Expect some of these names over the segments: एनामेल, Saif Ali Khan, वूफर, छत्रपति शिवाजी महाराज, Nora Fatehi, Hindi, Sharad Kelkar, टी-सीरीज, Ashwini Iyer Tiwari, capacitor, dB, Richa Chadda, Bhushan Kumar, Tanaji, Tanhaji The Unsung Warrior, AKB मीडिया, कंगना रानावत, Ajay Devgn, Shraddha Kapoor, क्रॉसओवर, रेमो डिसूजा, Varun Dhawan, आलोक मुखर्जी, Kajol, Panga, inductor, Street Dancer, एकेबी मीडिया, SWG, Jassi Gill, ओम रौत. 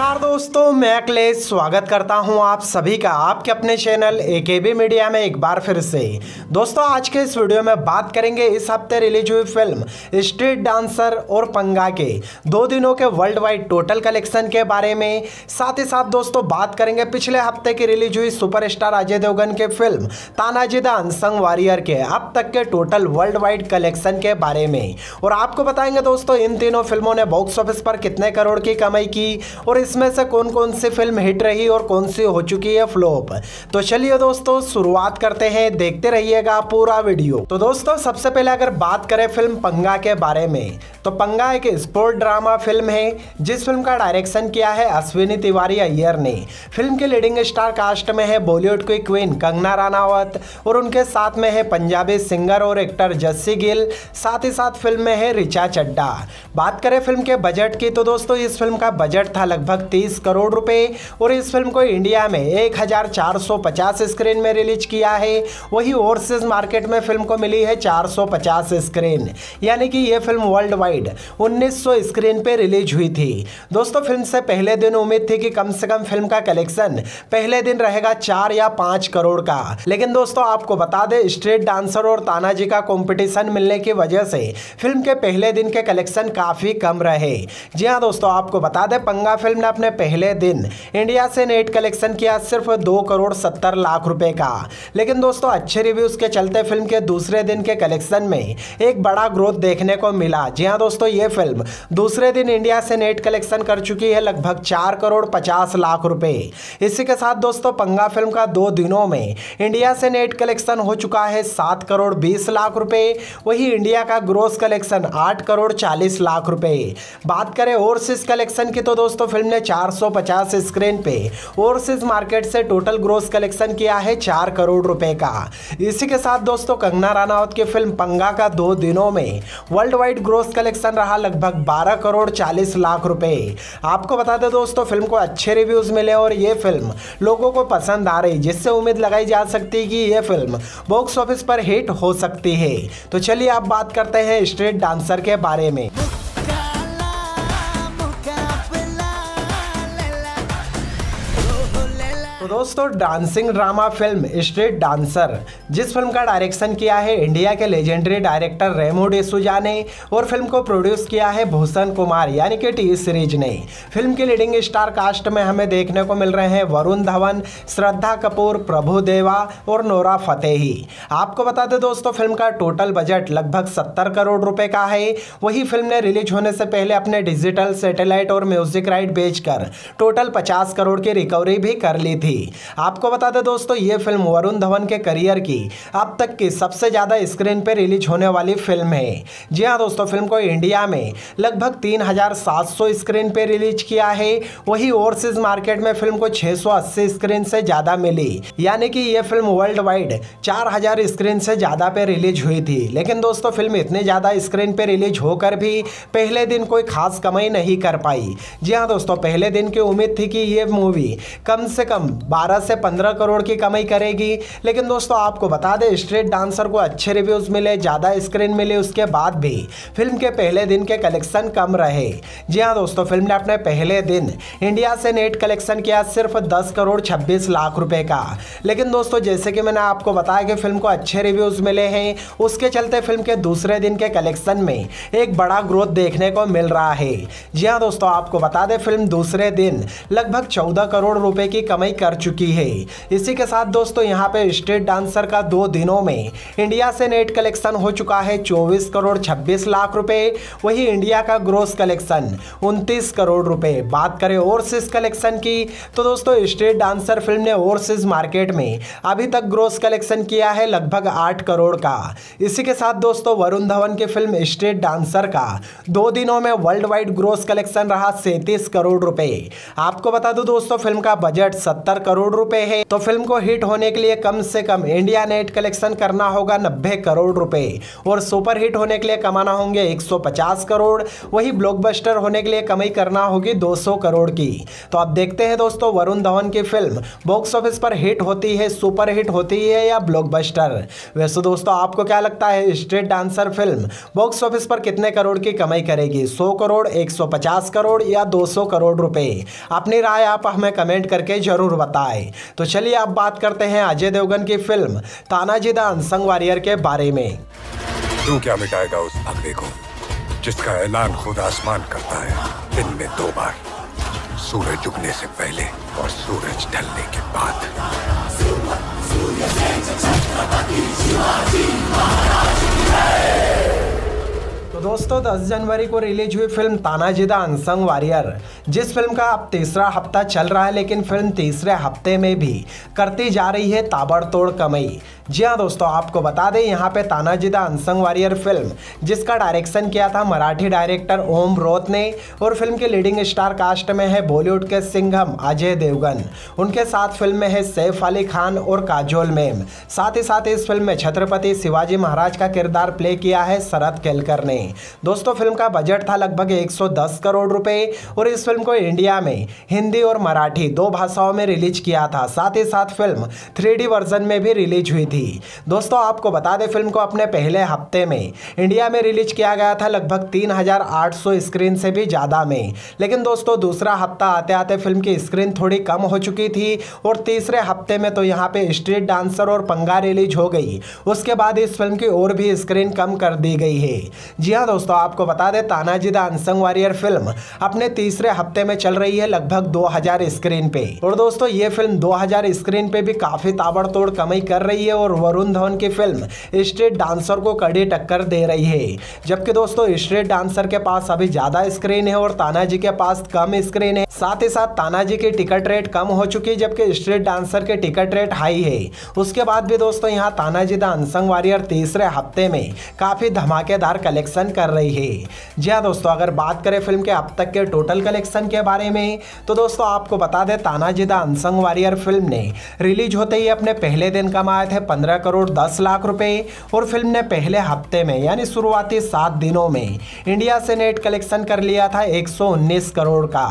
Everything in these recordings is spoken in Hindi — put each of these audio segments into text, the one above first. नमस्कार दोस्तों, मैं अखिलेश स्वागत करता हूं आप सभी का आपके अपने चैनल एकेबी मीडिया में एक बार फिर से। दोस्तों आज के इस वीडियो में बात करेंगे इस हफ्ते रिलीज हुई फिल्म स्ट्रीट डांसर और पंगा के 2 दिनों के वर्ल्ड वाइड टोटल कलेक्शन के बारे में। साथ ही साथ दोस्तों बात करेंगे पिछले हफ्ते की रिलीज हुई सुपरस्टार अजय देवगन के film Tanaji the unsung warrior के अब तक के टोटल वर्ल्ड वाइड कलेक्शन के बारे में, और आपको बताएंगे दोस्तों इन तीनों फिल्मों ने बॉक्स ऑफिस पर कितने करोड़ की कमाई की और इसमें से कौन कौन सी फिल्म हिट रही और कौन सी हो चुकी है फ्लॉप। तो चलिए दोस्तों शुरुआत करते हैं, देखते रहिएगा पूरा वीडियो। तो दोस्तों सबसे पहले अगर बात करें फिल्म पंगा के बारे में, तो पंगा एक स्पोर्ट ड्रामा फिल्म है जिस फिल्म का डायरेक्शन किया है अश्विनी तिवारी अय्यर ने। फिल्म के लीडिंग स्टार कास्ट में है बॉलीवुड की क्वीन कंगना रानावत और उनके साथ में है पंजाबी सिंगर और एक्टर जस्सी गिल, साथ ही साथ फिल्म में है रिचा चड्डा। बात करें फिल्म के बजट की, तो दोस्तों इस फिल्म का बजट था लगभग 30 करोड़ रुपए और इस फिल्म को इंडिया में 1450 स्क्रीन में रिलीज किया है। वहीं ओवरसीज मार्केट में फिल्म को मिली है 450 स्क्रीन, यानी कि यह फिल्म वर्ल्ड वाइड 1900 स्क्रीन पे रिलीज हुई थी। दोस्तों फिल्म से पहले दिन उम्मीद थी कि कम से कम फिल्म का कलेक्शन पहले दिन रहेगा 4 या 5 करोड़ का, लेकिन दोस्तों आपको बता दें स्ट्रीट डांसर और तानाजी का कॉम्पिटिशन मिलने की वजह से फिल्म के पहले दिन के कलेक्शन काफी कम रहे। जी हाँ दोस्तों आपको बता दें पंगा फिल्म ने अपने पहले दिन इंडिया से नेट कलेक्शन किया सिर्फ 2 करोड़ 70 लाख रुपए का, लेकिन दोस्तों अच्छे रिव्यूज के चलते फिल्म के दूसरे दिन के कलेक्शन में एक बड़ा ग्रोथ देखने को मिला। जी हां दोस्तों ये फिल्म दूसरे दिन इंडिया से नेट कलेक्शन कर चुकी है लगभग 4 करोड़ 50 लाख रुपए। इसी के साथ दोस्तों पंगा फिल्म का 2 दिनों में इंडिया से नेट कलेक्शन हो चुका है 7 करोड़ 20 लाख रुपए, वही इंडिया का ग्रोस कलेक्शन 8 करोड़ 40 लाख रुपए। बात करें ओवरसीज कलेक्शन की, तो दोस्तों फिल्म ने 450 स्क्रीन पे ओवरसीज मार्केट से टोटल ग्रॉस कलेक्शन किया है 4 करोड़ रुपए का। इसी के साथ दोस्तों कंगना रानावत की फिल्म पंगा का 2 दिनों में वर्ल्ड वाइड ग्रॉस कलेक्शन रहा लगभग 12 करोड़ 40 लाख रुपए। आपको बता दें दोस्तों फिल्म को अच्छे रिव्यूज मिले और ये फिल्म लोगों को पसंद आ रही, जिससे उम्मीद लगाई जा सकती है कि ये फिल्म बॉक्स ऑफिस पर हिट हो सकती है। तो चलिए आप बात करते हैं स्ट्रीट डांसर के बारे में। दोस्तों dancing drama film street dancer जिस फिल्म का डायरेक्शन किया है इंडिया के लेजेंडरी डायरेक्टर रेमो डिसूजा ने और फिल्म को प्रोड्यूस किया है भूषण कुमार यानी कि टी-सीरीज ने। फिल्म के लीडिंग स्टार कास्ट में हमें देखने को मिल रहे हैं वरुण धवन, श्रद्धा कपूर, प्रभु देवा और नोरा फतेही। आपको बता दें दोस्तों फिल्म का टोटल बजट लगभग 70 करोड़ रुपए का है। वही फिल्म ने रिलीज होने से पहले अपने डिजिटल सैटेलाइट और म्यूजिक राइट बेचकर टोटल 50 करोड़ की रिकवरी भी कर ली थी। आपको बता दें दोस्तों ये फिल्म वरुण धवन के करियर की अब तक की सबसे ज्यादा स्क्रीन पर रिलीज होने वाली फिल्म है। जी हां दोस्तों फिल्म को इंडिया में लगभग 3700 स्क्रीन पर रिलीज किया है, वही ओवरसीज मार्केट में फिल्म को 680 स्क्रीन से ज्यादा मिली, यानी कि यह फिल्म वर्ल्ड वाइड 4000 स्क्रीन से ज्यादा पे रिलीज हुई थी। लेकिन दोस्तों फिल्म इतने ज्यादा स्क्रीन पर रिलीज होकर भी पहले दिन कोई खास कमाई नहीं कर पाई। जी हां दोस्तों पहले दिन की उम्मीद थी कि यह मूवी कम से कम 12 से 15 करोड़ की कमाई करेगी, लेकिन दोस्तों आपको बता दें स्ट्रीट डांसर को अच्छे रिव्यूज मिले, ज़्यादा स्क्रीन मिले, उसके बाद भी फिल्म के पहले दिन के कलेक्शन कम रहे। जी हां दोस्तों फिल्म ने अपने पहले दिन इंडिया से नेट कलेक्शन किया सिर्फ 10 करोड़ 26 लाख रुपए का, लेकिन दोस्तों जैसे कि मैंने आपको बताया कि फिल्म को अच्छे रिव्यूज मिले हैं, उसके चलते फिल्म के दूसरे दिन के कलेक्शन में एक बड़ा ग्रोथ देखने को मिल रहा है। जी हां दोस्तों आपको बता दें फिल्म दूसरे दिन लगभग 14 करोड़ रुपए की कमाई कर चुकी है। इसी के साथ दोस्तों यहां पे स्ट्रीट डांसर का 2 दिनों में इंडिया से नेट कलेक्शन हो चुका है 24 करोड़ 26 लाख रुपए, वही इंडिया का ग्रॉस कलेक्शन 29 करोड़ रुपए। बात करें ओवरसीज कलेक्शन की, तो दोस्तों स्ट्रीट डांसर फिल्म ने ओवरसीज मार्केट में अभी तक ग्रॉस कलेक्शन किया है लगभग 8 करोड़ का। इसी के साथ दोस्तों वरुण धवन की फिल्म स्ट्रीट डांसर का 2 दिनों में वर्ल्ड वाइड ग्रॉस कलेक्शन रहा 37 करोड़ रुपए। आपको बता दो दोस्तों फिल्म का बजट 70 करोड़ रुपए है, तो फिल्म को हिट होने के लिए कम से कम इंडिया नेट कलेक्शन करना होगा 90 करोड़ रुपए और सुपर हिट होने के लिए कमाना होंगे 150 करोड़, वही ब्लॉकबस्टर होने के लिए कमाई करना होगी 200 करोड़ की। तो आप देखते हैं दोस्तों वरुण धवन की फिल्म बॉक्स ऑफिस पर हिट होती है, सुपर हिट होती है या ब्लॉकबस्टर। वैसे दोस्तों आपको क्या लगता है street dancer film box office पर कितने करोड़ की कमाई करेगी, 100 करोड़, 150 करोड़ या 200 करोड़ रुपए? अपनी राय आप हमें कमेंट करके जरूर बताएं। तो चलिए अब बात करते हैं अजय देवगन की film Tanaji the unsung warrior के बारे में। तू क्या मिटाएगा उस भगवे को जिसका ऐलान खुद आसमान करता है दिन में 2 बार, सूरज उगने से पहले और सूरज ढलने के बाद। तो दोस्तों 10 जनवरी को रिलीज हुई film Tanaji the unsung warrior, जिस फिल्म का अब तीसरा हफ्ता चल रहा है, लेकिन फिल्म तीसरे हफ्ते में भी करती जा रही है ताबड़तोड़ कमाई। जी हाँ दोस्तों, आपको बता दें यहाँ पे Tanaji the unsung warrior film, जिसका डायरेक्शन किया था मराठी डायरेक्टर ओम रौत ने और फिल्म के लीडिंग स्टार कास्ट में है बॉलीवुड के सिंघम अजय देवगन, उनके साथ फिल्म में है सैफ अली खान और काजोल मैम। साथ ही साथ इस फिल्म में छत्रपति शिवाजी महाराज का किरदार प्ले किया है शरद केलकर ने। दोस्तों फिल्म का बजट था लगभग 110 करोड़ रुपए और इस फिल्म को इंडिया में हिंदी और मराठी 2 भाषाओं में रिलीज किया था। साथ ही साथ फिल्म 3D वर्जन में भी रिलीज हुई थी। दोस्तों आपको बता दें फिल्म को अपने पहले हफ्ते में इंडिया में रिलीज किया गया था लगभग 3800 स्क्रीन से भी ज़्यादा में, लेकिन दोस्तों दूसरा हफ्ता आते आते फिल्म की स्क्रीन थोड़ी कम हो चुकी थी और तीसरे हफ्ते में तो यहाँ पे स्ट्रीट डांसर और पंगा रिलीज हो गई। उसके बाद इस फिल्म की और भी स्क्रीन कम कर दी गई है। जी हाँ दोस्तों, आपको बता दें Tanaji the unsung warrior film अपने तीसरे हफ्ते में चल रही है लगभग 2000 स्क्रीन पे और दोस्तों ये फिल्म 2000 स्क्रीन पे भी काफी ताबड़तोड़ कमाई कर रही है। वरुण धवन की फिल्म स्ट्रीट डांसर को कड़ी टक्कर दे रही है, जबकि दोस्तों स्ट्रीट डांसर के पास अभी ज्यादा स्क्रीन है और तानाजी के पास कम स्क्रीन है। साथ ही साथ तानाजी की टिकट रेट कम हो चुकी है, जबकि स्ट्रीट डांसर के टिकट रेट हाई है। उसके बाद भी दोस्तों यहाँ तानाजी द अनसंग वॉरियर तीसरे हफ्ते में काफी धमाकेदार कलेक्शन कर रही है। जी हाँ दोस्तों, अगर बात करें फिल्म के अब तक के टोटल कलेक्शन के बारे में तो दोस्तों आपको बता दें Tanaji the unsung warrior film ने रिलीज होते ही अपने पहले दिन कमाए थे 15 करोड़ 10 लाख रुपए और फिल्म ने पहले हफ्ते में यानी शुरुआती 7 दिनों में इंडिया से नेट कलेक्शन कर लिया था 119 करोड़ का।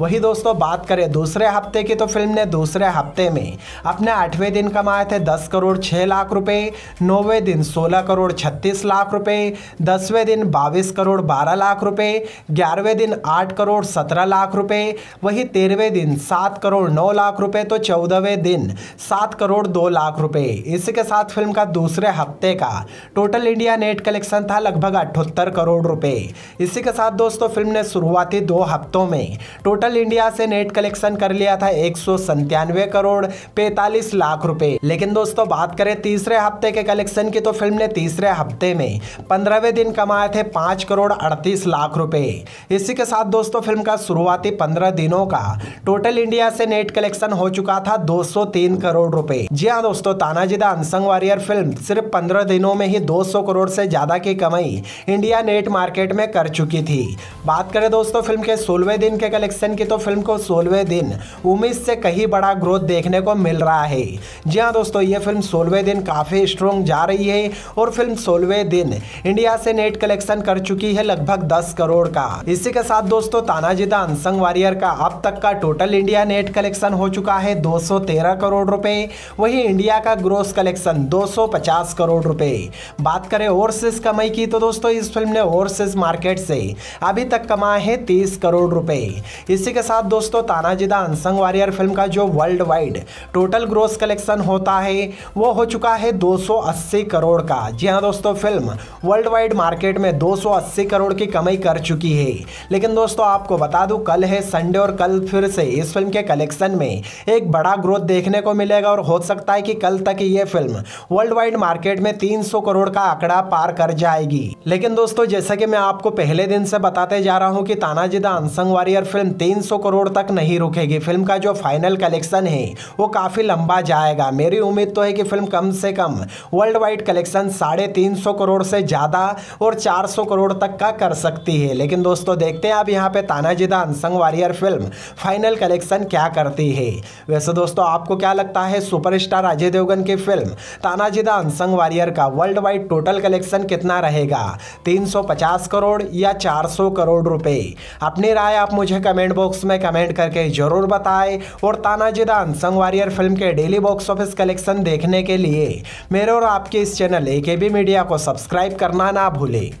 वही दोस्तों बात करें दूसरे हफ्ते की तो फिल्म ने दूसरे हफ्ते में अपने 8वें दिन कमाए थे 10 करोड़ 6 लाख रुपए, 9वें दिन 16 करोड़ 36 लाख रुपए, 10वें दिन 22 करोड़ 12 लाख रुपए, 11वें दिन 8 करोड़ 17 लाख रुपए, वही 13वें दिन 7 करोड़ 9 लाख रुपए, तो 14वें दिन 7 करोड़ 2 लाख रुपए। इसके साथ फिल्म का दूसरे हफ्ते का टोटल इंडिया नेट कलेक्शन था लगभग 78 करोड़ रुपए। इसी के साथ दोस्तों फिल्म ने शुरुआती 2 हफ्तों में टोटल इंडिया से नेट कलेक्शन कर लिया था 197 करोड़ 45 लाख रुपए। लेकिन दोस्तों बात करें तीसरे हफ्ते के कलेक्शन की तो फिल्म ने तीसरे हफ्ते में 15वें दिन कमाए थे 5 करोड़ 38 लाख रुपए। इसी के साथ दोस्तों फिल्म का शुरुआती 15 दिनों का टोटल इंडिया से नेट कलेक्शन हो चुका था 203 करोड़ रुपए। जी हाँ दोस्तों, Tanaji the unsung warrior film सिर्फ 15 दिनों में ही 200 करोड़ से ज़्यादा की कमाई इंडिया नेट मार्केट में कर चुकी थी। बात करें दोस्तों फिल्म के 16वें दिन के कलेक्शन की तो फिल्म को 16वें दिन उम्मीद से कहीं बड़ा ग्रोथ देखने को मिल रहा है। जी हाँ दोस्तों, ये फिल्म 16वें दिन काफ़ी स्ट्रॉन्ग जा रही है और फिल्म 16वें दिन इंडिया से नेट कलेक्शन कर चुकी है लगभग 10 करोड़ का। इसी के साथ दोस्तों तानाजी द अनसंग वॉरियर का अब तक का टोटल इंडिया नेट कलेक्शन हो चुका है 213 करोड़ रुपए, वही इंडिया का ग्रोस कलेक्शन 250 करोड़ रुपए। बात करें ओवरसीज कमाई की तो दोस्तों इस फिल्म ने ओवरसीज मार्केट से अभी तक कमाए हैं 30 करोड़ रुपए। इसी के साथ दोस्तों Tanaji the unsung warrior film का जो world wide total gross collection होता है वो हो चुका है 280 करोड़ का। जी हाँ दोस्तों, फिल्म वर्ल्ड वाइड मार्केट में 280 करोड़ की कमाई कर चुकी है। लेकिन दोस्तों आपको बता दूं कल है संडे और कल फिर से इस फिल्म के कलेक्शन में एक बड़ा ग्रोथ देखने को मिलेगा और हो सकता है कि कल तक ये फिल्म वर्ल्ड वाइड मार्केट में 300 करोड़ का आंकड़ा पार कर जाएगी। लेकिन दोस्तों जैसा कि मैं आपको पहले दिन से बताते जा रहा हूं कि Tanaji the unsung warrior film 300 crore तक नहीं रुकेगी। फिल्म का जो फाइनल कलेक्शन है वो काफी लंबा जाएगा। मेरी उम्मीद तो है कि फिल्म कम से कम वर्ल्ड वाइड कलेक्शन 350 करोड़ से ज्यादा और 400 करोड़ तक का कर सकती है। लेकिन दोस्तों देखते हैं अब यहाँ पे Tanaji the unsung warrior film final collection क्या करती है। वैसे दोस्तों आपको क्या लगता है सुपरस्टार अजय देवगन की film Tanaji the unsung warrior का वर्ल्ड वाइड टोटल कलेक्शन कितना रहेगा, 350 करोड़ या 400 करोड़ रुपए? अपनी राय आप मुझे कमेंट बॉक्स में कमेंट करके जरूर बताएं और Tanaji the unsung warrior film के डेली बॉक्स ऑफिस कलेक्शन देखने के लिए मेरे और आपके इस चैनल AKB मीडिया को सब्सक्राइब करना ना भूलें।